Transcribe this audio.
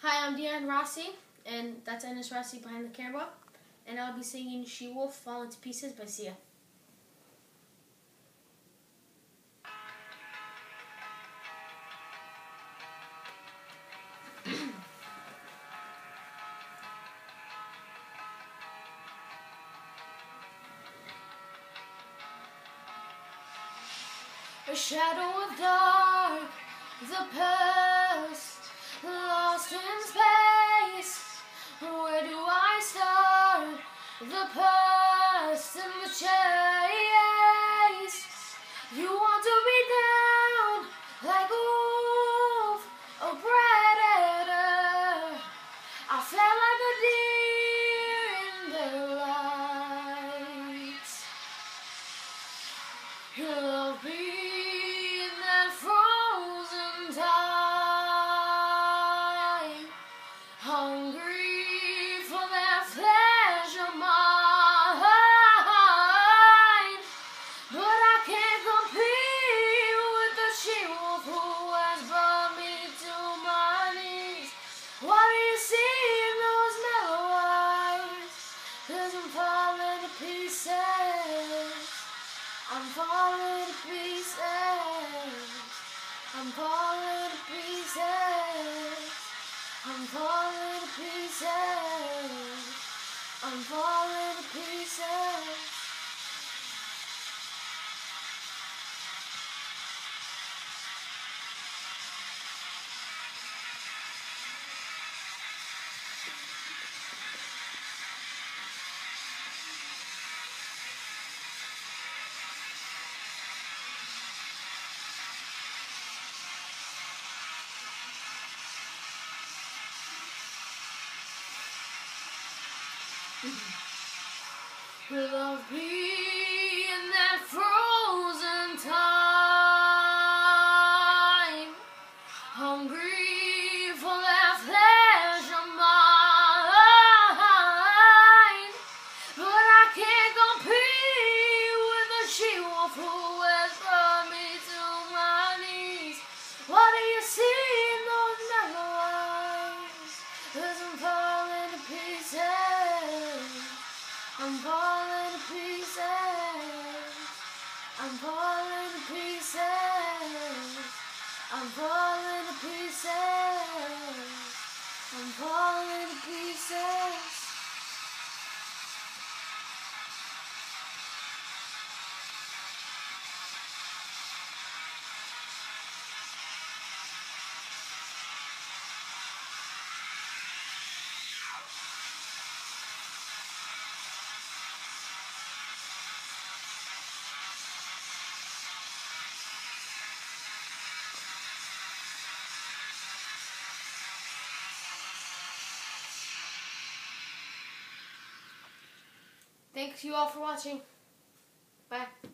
Hi, I'm Dion Rraci, and that's Enis Rraci behind the camera, and I'll be singing She Wolf, Fall Into Pieces by Sia. A shadow of dark, the past, lost in space. Where do I start? The past and the chase. You want to be down like a wolf, a predator. I fell like a deer in the light. You'll be hungry for their pleasure, mine. But I can't compete with the she-wolf who has brought me to my knees. What do you see in those mellow eyes? 'Cause I'm falling to pieces. I'm falling to pieces. I'm falling to pieces. I'm falling to pieces. I'm falling to pieces. Will I be in that frozen time, hungry for that pleasure mine? But I can't compete with the she-wolf who has brought me to my knees. What do you see in those mellow eyes? 'Cause I'm falling to pieces. I'm falling to pieces. I'm falling to pieces. I'm falling to pieces. I'm falling to pieces. Thanks you all for watching. Bye.